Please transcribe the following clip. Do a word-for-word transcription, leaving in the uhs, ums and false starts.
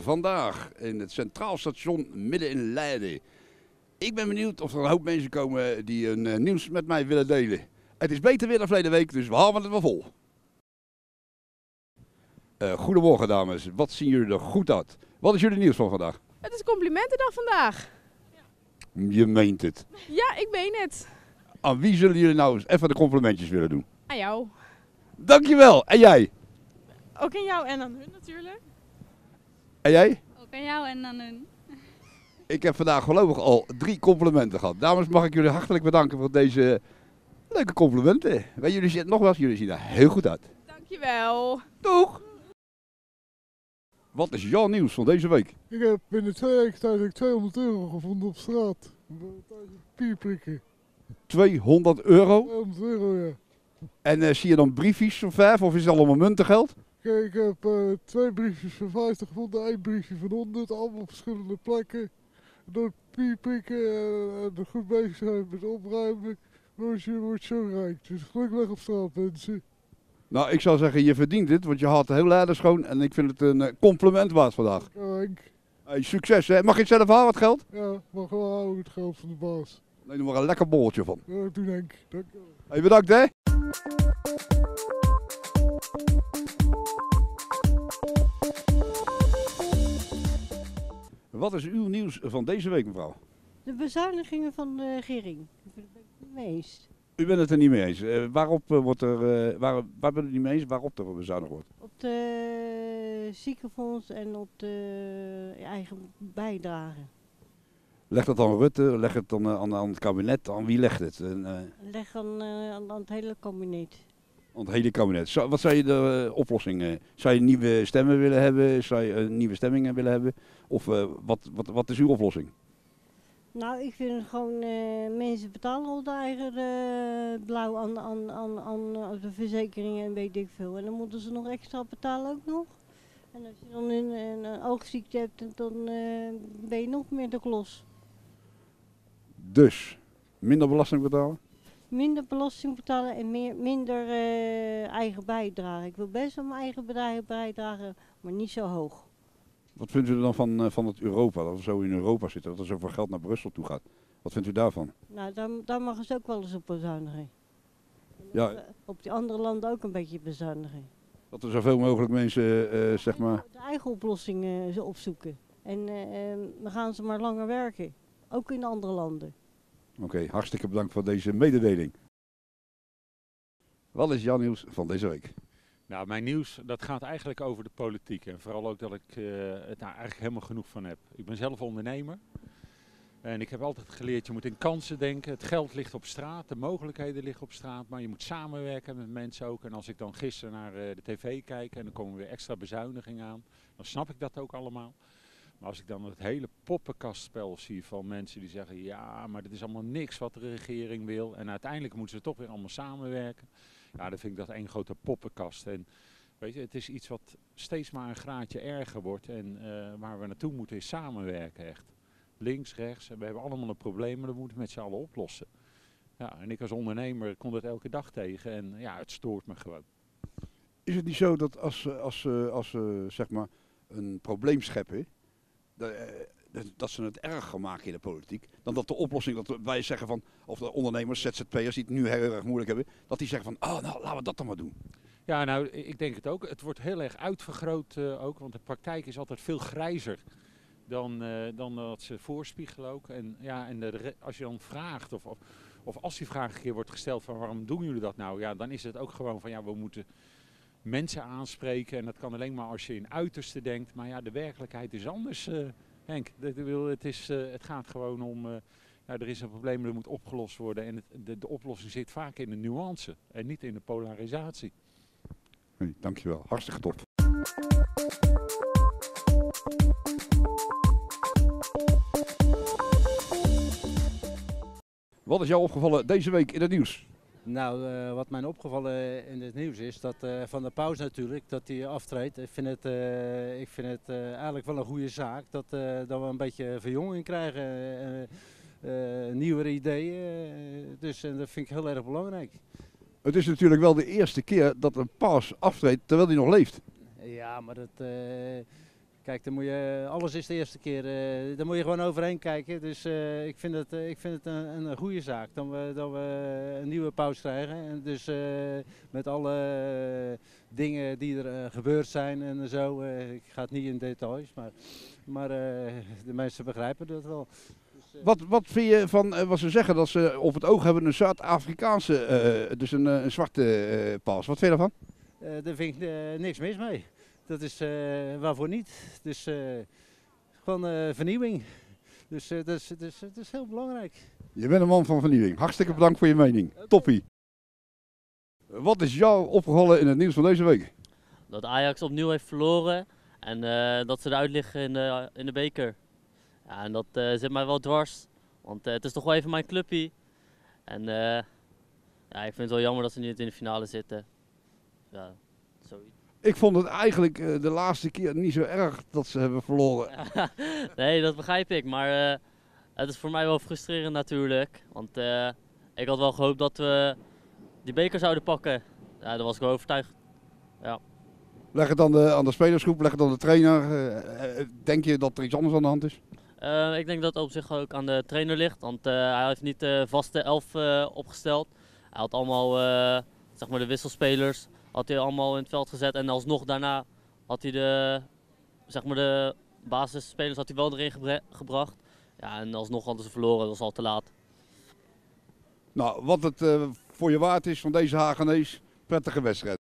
Vandaag in het Centraal Station midden in Leiden. Ik ben benieuwd of er een hoop mensen komen die een nieuws met mij willen delen. Het is beter weer dan verleden week, dus we houden het wel vol. Uh, goedemorgen dames, wat zien jullie er goed uit? Wat is jullie nieuws van vandaag? Het is complimentendag vandaag. Je meent het. Ja, ik meen het. Aan wie zullen jullie nou eens even de complimentjes willen doen? Aan jou. Dankjewel, en jij? Ook aan jou en aan hun natuurlijk. En jij? Ook aan jou en aan hun. Ik heb vandaag gelukkig al drie complimenten gehad. Dames, mag ik jullie hartelijk bedanken voor deze leuke complimenten. Wij jullie zitten nogmaals, jullie zien er heel goed uit. Dankjewel. Doeg! Wat is jouw nieuws van deze week? Ik heb binnen twee weken tijd tweehonderd euro gevonden op straat. Pierprikken. tweehonderd euro? tweehonderd euro, ja. En uh, zie je dan briefjes van vijf of is het allemaal muntengeld? Kijk, ik heb uh, twee briefjes van vijftig gevonden, één briefje van honderd, allemaal op verschillende plekken. Door piepikken uh, en goed bezig zijn met opruimen, dus je wordt zo rijk. Dus gelukkig op straat, mensen. Nou, ik zou zeggen, je verdient het, want je haalt heel Leiden schoon en ik vind het een uh, compliment waard vandaag. Kijk. Hey, succes, hè? Mag je het zelf halen, het geld? Ja, mag wel houden, het geld van de baas. Neem er maar een lekker bolletje van. Ja, dat doe ik. Dank je wel. Hey, bedankt, hè. Wat is uw nieuws van deze week, mevrouw? De bezuinigingen van de regering. Daar ben ik het niet mee eens. U bent het er niet mee eens. Uh, waarop uh, wordt er, uh, waar, waar bent u het niet mee eens? Waarop er bezuinigd wordt? Op de ziekenfonds en op de eigen bijdrage. Leg dat aan Rutte, leg het dan aan, aan het kabinet, aan wie legt het? En, uh... Leg aan, uh, aan het hele kabinet. Aan het hele kabinet. Zou, wat zou je de uh, oplossing? Uh, zou je nieuwe stemmen willen hebben? Zou je uh, nieuwe stemmingen willen hebben? Of uh, wat, wat, wat is uw oplossing? Nou, ik vind gewoon uh, mensen betalen al de eigen uh, blauw aan, aan, aan, aan de verzekeringen en weet ik veel. En dan moeten ze nog extra betalen ook nog. En als je dan een, een, een oogziekte hebt, dan uh, ben je nog meer de klos. Dus, minder belasting betalen? Minder belasting betalen en meer, minder uh, eigen bijdrage. Ik wil best wel mijn eigen bedrijf bijdragen, maar niet zo hoog. Wat vindt u dan van, uh, van het Europa, dat we zo in Europa zitten, dat er zoveel geld naar Brussel toe gaat? Wat vindt u daarvan? Nou, daar, daar mag ze ook wel eens op bezuinigen. Ja. Op die andere landen ook een beetje bezuinigen. Dat er zoveel mogelijk mensen, uh, zeg maar... de eigen oplossingen uh, opzoeken. En uh, um, dan gaan ze maar langer werken. Ook in andere landen. Oké, okay, hartstikke bedankt voor deze mededeling. Wat is jouw nieuws van deze week? Nou, mijn nieuws dat gaat eigenlijk over de politiek en vooral ook dat ik uh, het nou eigenlijk helemaal genoeg van heb. Ik ben zelf ondernemer en ik heb altijd geleerd, je moet in kansen denken. Het geld ligt op straat, de mogelijkheden liggen op straat, maar je moet samenwerken met mensen ook. En als ik dan gisteren naar uh, de tv kijk en dan komen weer extra bezuinigingen aan, dan snap ik dat ook allemaal. Maar als ik dan het hele poppenkastspel zie van mensen die zeggen, ja, maar dit is allemaal niks wat de regering wil. En uiteindelijk moeten ze toch weer allemaal samenwerken. Ja, dan vind ik dat één grote poppenkast. En weet je, het is iets wat steeds maar een graadje erger wordt. En uh, waar we naartoe moeten is samenwerken echt. Links, rechts. En we hebben allemaal een probleem, maar dat moeten we met z'n allen oplossen. Ja, en ik als ondernemer kom dat elke dag tegen. En ja, het stoort me gewoon. Is het niet zo dat als ze als, als, als, zeg maar een probleem scheppen... dat ze het erger maken in de politiek, dan dat de oplossing, dat wij zeggen van, of de ondernemers, Z Z P'ers die het nu heel erg moeilijk hebben, dat die zeggen van, oh nou, laten we dat dan maar doen. Ja, nou, ik denk het ook. Het wordt heel erg uitvergroot uh, ook, want de praktijk is altijd veel grijzer dan, uh, dan dat ze voorspiegelen ook. En ja, en de, als je dan vraagt, of, of, of als die vraag een keer wordt gesteld van, waarom doen jullie dat nou? Ja, dan is het ook gewoon van, ja, we moeten... mensen aanspreken en dat kan alleen maar als je in uiterste denkt. Maar ja, de werkelijkheid is anders, uh, Henk. Het, is, uh, het gaat gewoon om, uh, nou, er is een probleem dat moet opgelost worden. En het, de, de oplossing zit vaak in de nuance en niet in de polarisatie. Hey, dankjewel, hartstikke top. Wat is jou opgevallen deze week in het nieuws? Nou, uh, wat mij opgevallen in het nieuws is dat uh, Van der Pauws natuurlijk, dat hij aftreedt. Ik vind het, uh, ik vind het uh, eigenlijk wel een goede zaak dat, uh, dat we een beetje verjonging krijgen, uh, uh, nieuwere ideeën. Uh, dus en dat vind ik heel erg belangrijk. Het is natuurlijk wel de eerste keer dat een Pauws aftreedt terwijl hij nog leeft. Ja, maar dat... Uh, Kijk, dan moet je, alles is de eerste keer, uh, daar moet je gewoon overheen kijken. Dus uh, ik vind het, uh, ik vind het een, een goede zaak dat we, dat we een nieuwe Pauws krijgen. En dus uh, met alle uh, dingen die er uh, gebeurd zijn en zo, uh, ik ga het niet in details, maar, maar uh, de mensen begrijpen dat wel. Dus, uh, wat, wat vind je van uh, wat ze zeggen, dat ze op het oog hebben een Zuid-Afrikaanse, uh, dus een, een zwarte uh, Pauws? Wat vind je daarvan? Uh, daar vind ik uh, niks mis mee. Dat is uh, waarvoor niet. Dus uh, gewoon uh, vernieuwing. Dus uh, dat, is, dat, is, dat is heel belangrijk. Je bent een man van vernieuwing. Hartstikke bedankt voor je mening. Okay. Toppie. Wat is jou opgevallen in het nieuws van deze week? Dat Ajax opnieuw heeft verloren en uh, dat ze eruit liggen in de, in de beker. Ja, en dat uh, zit mij wel dwars, want uh, het is toch wel even mijn clubje. En uh, ja, ik vind het wel jammer dat ze niet in de finale zitten. Ja, zoiets. Ik vond het eigenlijk de laatste keer niet zo erg dat ze hebben verloren. Nee, dat begrijp ik. Maar uh, het is voor mij wel frustrerend natuurlijk. Want uh, ik had wel gehoopt dat we die beker zouden pakken. Ja, daar was ik wel overtuigd. Ja. Leg het aan de, aan de spelersgroep, leg het aan de trainer. Uh, denk je dat er iets anders aan de hand is? Uh, ik denk dat het op zich ook aan de trainer ligt. Want uh, hij heeft niet de vaste elf uh, opgesteld. Hij had allemaal uh, zeg maar de wisselspelers. Had hij allemaal in het veld gezet en alsnog daarna had hij de, zeg maar de basisspelers had hij wel erin gebra gebracht. Ja, en alsnog hadden ze verloren, dat was al te laat. Nou, wat het uh, voor je waard is van deze Hagenees, prettige wedstrijd.